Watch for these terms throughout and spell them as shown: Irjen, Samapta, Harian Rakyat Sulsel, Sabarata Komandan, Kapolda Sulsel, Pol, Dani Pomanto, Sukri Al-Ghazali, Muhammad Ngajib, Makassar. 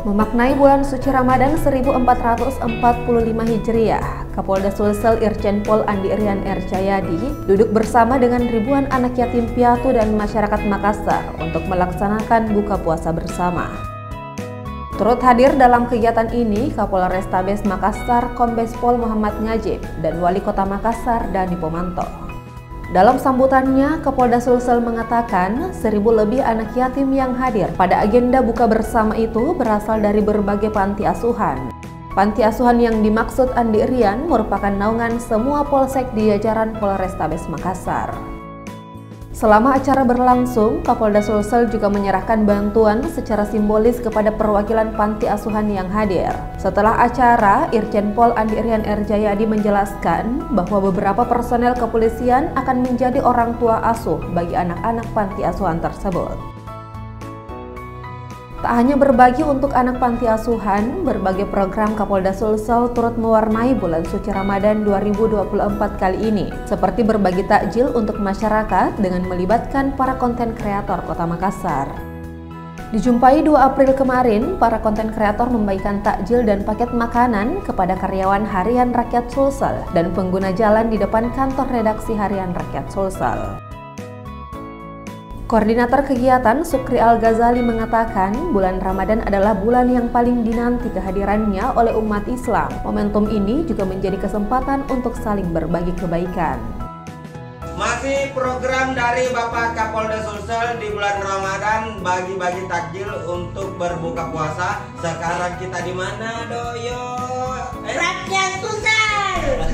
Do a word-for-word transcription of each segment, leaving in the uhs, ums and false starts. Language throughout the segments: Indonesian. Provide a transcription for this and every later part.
Memaknai bulan suci Ramadan seribu empat ratus empat puluh lima Hijriah, Kapolda Sulsel Irjen. Pol. Andi Rian Ryacudu duduk bersama dengan ribuan anak yatim piatu dan masyarakat Makassar untuk melaksanakan buka puasa bersama. Turut hadir dalam kegiatan ini Kapolrestabes Makassar Kombes Pol Muhammad Ngajib dan Wali Kota Makassar Dani Pomanto. Dalam sambutannya, Kapolda Sulsel mengatakan seribu lebih anak yatim yang hadir pada agenda buka bersama itu berasal dari berbagai panti asuhan. Panti asuhan yang dimaksud Andi Rian merupakan naungan semua polsek di jajaran Polrestabes Makassar. Selama acara berlangsung, Kapolda Sulsel juga menyerahkan bantuan secara simbolis kepada perwakilan panti asuhan yang hadir. Setelah acara, Irjen Pol. Andi Rian Ryacudu menjelaskan bahwa beberapa personel kepolisian akan menjadi orang tua asuh bagi anak-anak panti asuhan tersebut. Tak hanya berbagi untuk anak panti asuhan, berbagai program Kapolda Sulsel turut mewarnai bulan suci Ramadan dua ribu dua puluh empat kali ini, seperti berbagi takjil untuk masyarakat dengan melibatkan para konten kreator Kota Makassar. Dijumpai dua April kemarin, para konten kreator membagikan takjil dan paket makanan kepada karyawan Harian Rakyat Sulsel dan pengguna jalan di depan kantor redaksi Harian Rakyat Sulsel. Koordinator kegiatan Sukri Al-Ghazali mengatakan bulan Ramadan adalah bulan yang paling dinanti kehadirannya oleh umat Islam. Momentum ini juga menjadi kesempatan untuk saling berbagi kebaikan. Masih program dari Bapak Kapolda Sulsel di bulan Ramadan, bagi-bagi takjil untuk berbuka puasa. Sekarang kita di mana, Doyo? Eh? Rakyat Sulsel!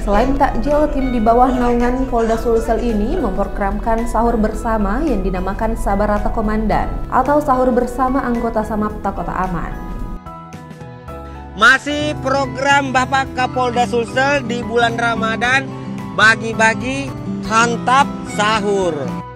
Selain takjil, tim di bawah naungan Kapolda Sulsel ini memprogramkan sahur bersama yang dinamakan Sabarata Komandan atau sahur bersama anggota Samapta Kota Aman. Masih program Bapak Kapolda Sulsel di bulan Ramadan, bagi-bagi santap sahur.